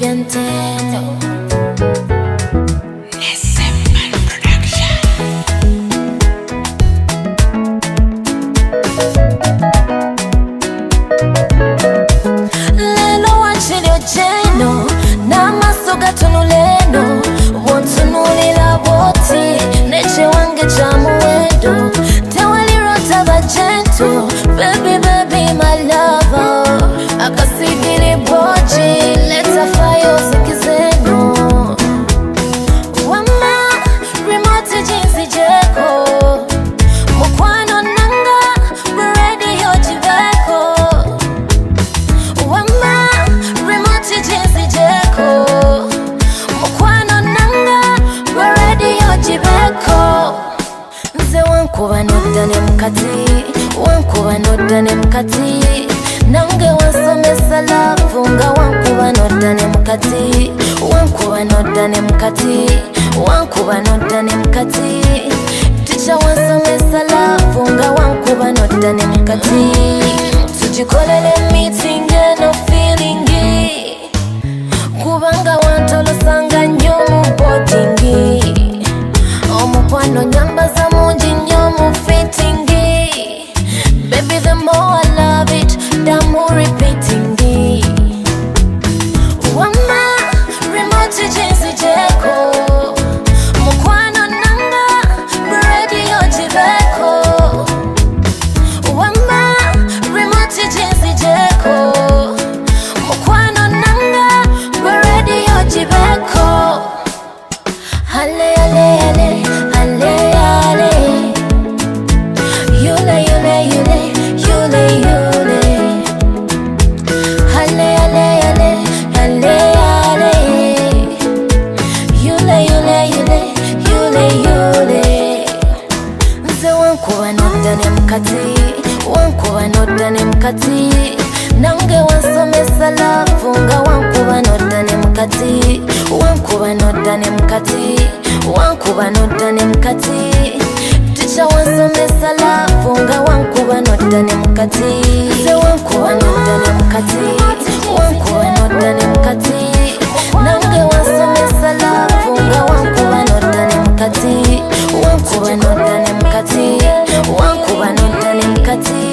Vivian. One kuba no dane mkati.